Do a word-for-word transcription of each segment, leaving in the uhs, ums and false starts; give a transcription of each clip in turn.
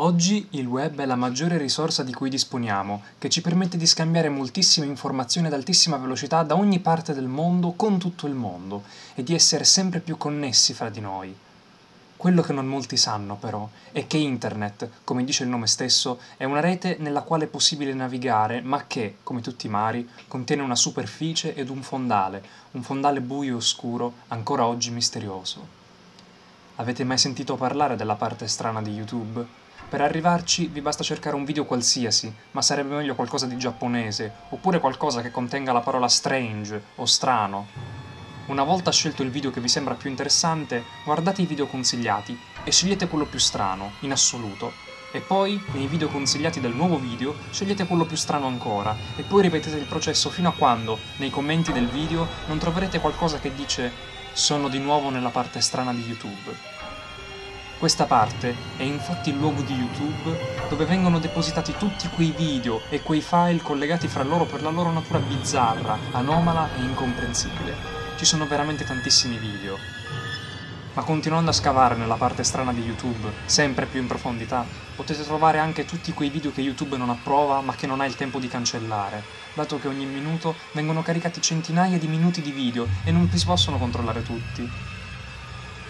Oggi il web è la maggiore risorsa di cui disponiamo, che ci permette di scambiare moltissime informazioni ad altissima velocità da ogni parte del mondo con tutto il mondo e di essere sempre più connessi fra di noi. Quello che non molti sanno, però, è che Internet, come dice il nome stesso, è una rete nella quale è possibile navigare, ma che, come tutti i mari, contiene una superficie ed un fondale, un fondale buio e oscuro, ancora oggi misterioso. Avete mai sentito parlare della parte strana di YouTube? Per arrivarci vi basta cercare un video qualsiasi, ma sarebbe meglio qualcosa di giapponese, oppure qualcosa che contenga la parola strange o strano. Una volta scelto il video che vi sembra più interessante, guardate i video consigliati e scegliete quello più strano, in assoluto. E poi, nei video consigliati del nuovo video, scegliete quello più strano ancora, e poi ripetete il processo fino a quando, nei commenti del video, non troverete qualcosa che dice «Sono di nuovo nella parte strana di YouTube». Questa parte è infatti il luogo di YouTube dove vengono depositati tutti quei video e quei file collegati fra loro per la loro natura bizzarra, anomala e incomprensibile. Ci sono veramente tantissimi video. Ma continuando a scavare nella parte strana di YouTube, sempre più in profondità, potete trovare anche tutti quei video che YouTube non approva ma che non ha il tempo di cancellare, dato che ogni minuto vengono caricati centinaia di minuti di video e non si possono controllare tutti.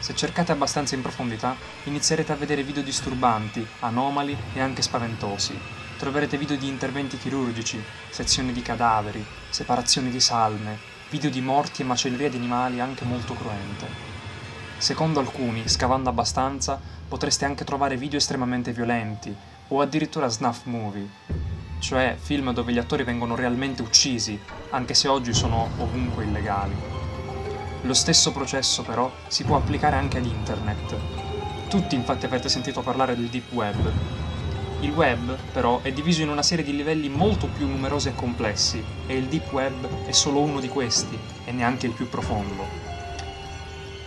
Se cercate abbastanza in profondità, inizierete a vedere video disturbanti, anomali e anche spaventosi. Troverete video di interventi chirurgici, sezioni di cadaveri, separazioni di salme, video di morti e macellerie di animali anche molto cruente. Secondo alcuni, scavando abbastanza, potreste anche trovare video estremamente violenti, o addirittura snuff movie, cioè film dove gli attori vengono realmente uccisi, anche se oggi sono ovunque illegali. Lo stesso processo, però, si può applicare anche ad Internet. Tutti, infatti, avete sentito parlare del Deep Web. Il Web, però, è diviso in una serie di livelli molto più numerosi e complessi, e il Deep Web è solo uno di questi, e neanche il più profondo.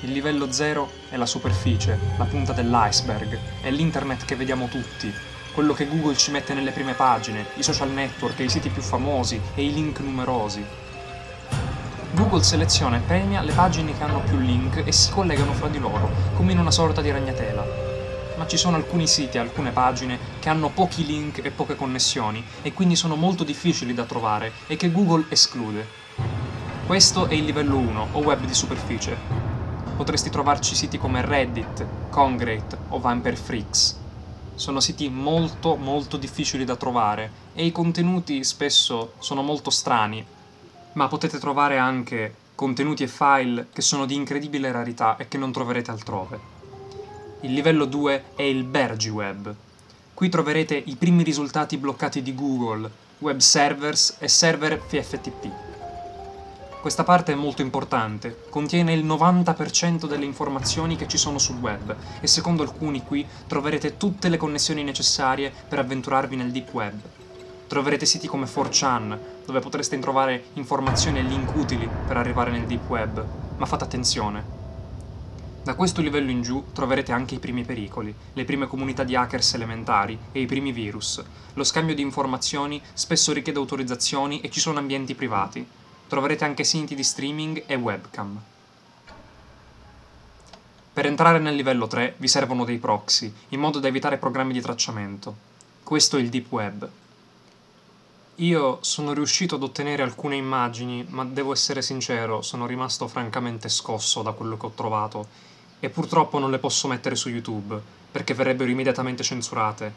Il livello zero è la superficie, la punta dell'iceberg, è l'Internet che vediamo tutti, quello che Google ci mette nelle prime pagine, i social network, i siti più famosi e i link numerosi. Google seleziona e premia le pagine che hanno più link e si collegano fra di loro, come in una sorta di ragnatela. Ma ci sono alcuni siti e alcune pagine che hanno pochi link e poche connessioni, e quindi sono molto difficili da trovare, e che Google esclude. Questo è il livello uno, o web di superficie. Potresti trovarci siti come Reddit, Kongregate o Vampire Freaks. Sono siti molto molto difficili da trovare, e i contenuti spesso sono molto strani, ma potete trovare anche contenuti e file che sono di incredibile rarità e che non troverete altrove. Il livello due è il BERGI Web. Qui troverete i primi risultati bloccati di Google, web servers e server P F T P. Questa parte è molto importante, contiene il novanta per cento delle informazioni che ci sono sul web e secondo alcuni qui troverete tutte le connessioni necessarie per avventurarvi nel Deep Web. Troverete siti come four chan, dove potreste trovare informazioni e link utili per arrivare nel Deep Web, ma fate attenzione. Da questo livello in giù troverete anche i primi pericoli, le prime comunità di hackers elementari e i primi virus. Lo scambio di informazioni spesso richiede autorizzazioni e ci sono ambienti privati. Troverete anche siti di streaming e webcam. Per entrare nel livello tre vi servono dei proxy, in modo da evitare programmi di tracciamento. Questo è il Deep Web. Io sono riuscito ad ottenere alcune immagini, ma devo essere sincero, sono rimasto francamente scosso da quello che ho trovato, e purtroppo non le posso mettere su YouTube, perché verrebbero immediatamente censurate.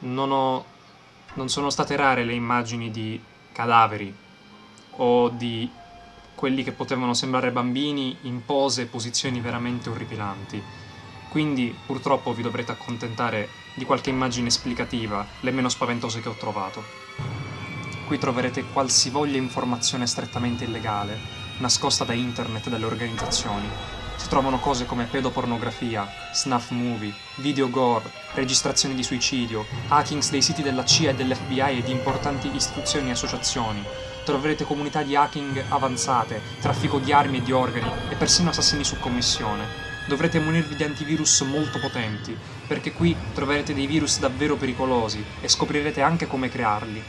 Non ho... non sono state rare le immagini di cadaveri, o di quelli che potevano sembrare bambini in pose e posizioni veramente orripilanti. Quindi, purtroppo, vi dovrete accontentare di qualche immagine esplicativa, le meno spaventose che ho trovato. Qui troverete qualsivoglia informazione strettamente illegale, nascosta da internet e dalle organizzazioni. Si trovano cose come pedopornografia, snuff movie, video gore, registrazioni di suicidio, hackings dei siti della C I A e dell'F B I e di importanti istituzioni e associazioni. Troverete comunità di hacking avanzate, traffico di armi e di organi, e persino assassini su commissione. Dovrete munirvi di antivirus molto potenti, perché qui troverete dei virus davvero pericolosi e scoprirete anche come crearli.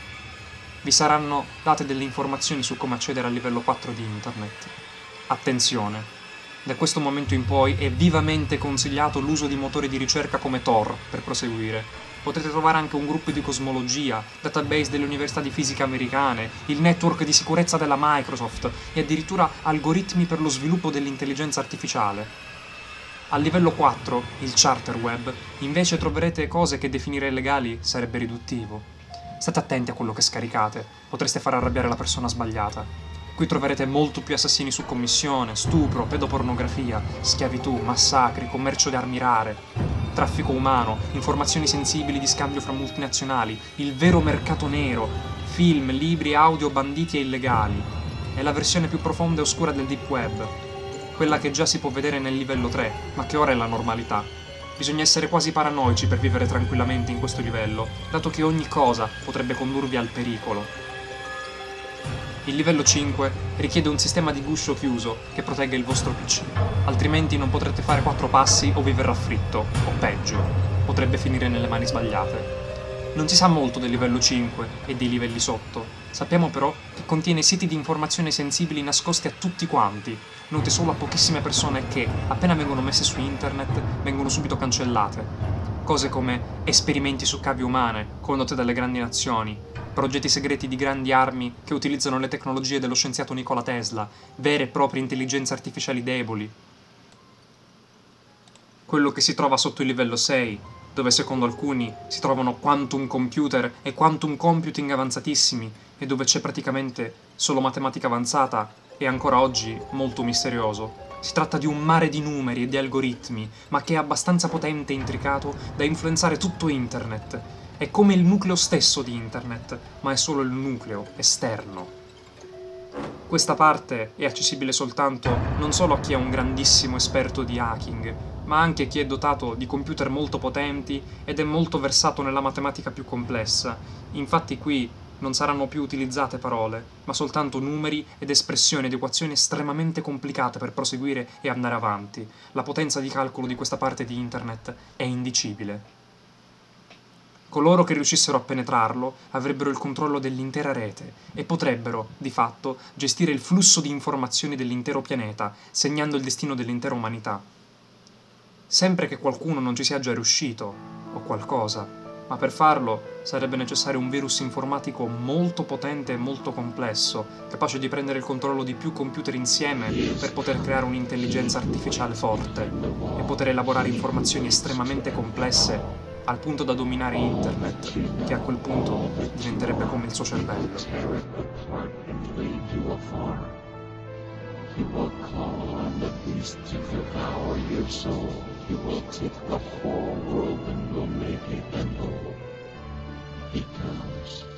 Vi saranno date delle informazioni su come accedere al livello quattro di Internet. Attenzione! Da questo momento in poi è vivamente consigliato l'uso di motori di ricerca come Tor per proseguire. Potrete trovare anche un gruppo di cosmologia, database delle università di fisica americane, il network di sicurezza della Microsoft e addirittura algoritmi per lo sviluppo dell'intelligenza artificiale. Al livello quattro, il Charter Web, invece troverete cose che definire illegali sarebbe riduttivo. State attenti a quello che scaricate, potreste far arrabbiare la persona sbagliata. Qui troverete molto più assassini su commissione, stupro, pedopornografia, schiavitù, massacri, commercio di armi rare, traffico umano, informazioni sensibili di scambio fra multinazionali, il vero mercato nero, film, libri, audio, banditi e illegali. È la versione più profonda e oscura del Deep Web. Quella che già si può vedere nel livello tre, ma che ora è la normalità. Bisogna essere quasi paranoici per vivere tranquillamente in questo livello, dato che ogni cosa potrebbe condurvi al pericolo. Il livello cinque richiede un sistema di guscio chiuso che protegga il vostro P C, altrimenti non potrete fare quattro passi o vi verrà fritto, o peggio, potrebbe finire nelle mani sbagliate. Non si sa molto del livello cinque e dei livelli sotto, sappiamo però che contiene siti di informazione sensibili nascosti a tutti quanti, note solo a pochissime persone che, appena vengono messe su internet, vengono subito cancellate. Cose come esperimenti su cavi umane, condotte dalle grandi nazioni, progetti segreti di grandi armi che utilizzano le tecnologie dello scienziato Nikola Tesla, vere e proprie intelligenze artificiali deboli. Quello che si trova sotto il livello sei, dove secondo alcuni si trovano quantum computer e quantum computing avanzatissimi, e dove c'è praticamente solo matematica avanzata, è ancora oggi molto misterioso. Si tratta di un mare di numeri e di algoritmi, ma che è abbastanza potente e intricato da influenzare tutto internet. È come il nucleo stesso di internet, ma è solo il nucleo esterno. Questa parte è accessibile soltanto non solo a chi è un grandissimo esperto di hacking, ma anche a chi è dotato di computer molto potenti ed è molto versato nella matematica più complessa. Infatti qui non saranno più utilizzate parole, ma soltanto numeri ed espressioni ed equazioni estremamente complicate per proseguire e andare avanti. La potenza di calcolo di questa parte di internet è indicibile. Coloro che riuscissero a penetrarlo avrebbero il controllo dell'intera rete e potrebbero, di fatto, gestire il flusso di informazioni dell'intero pianeta, segnando il destino dell'intera umanità. Sempre che qualcuno non ci sia già riuscito, o qualcosa, ma per farlo sarebbe necessario un virus informatico molto potente e molto complesso, capace di prendere il controllo di più computer insieme per poter creare un'intelligenza artificiale forte e poter elaborare informazioni estremamente complesse al punto da dominare internet, che a quel punto diventerebbe come il suo cervello. He comes.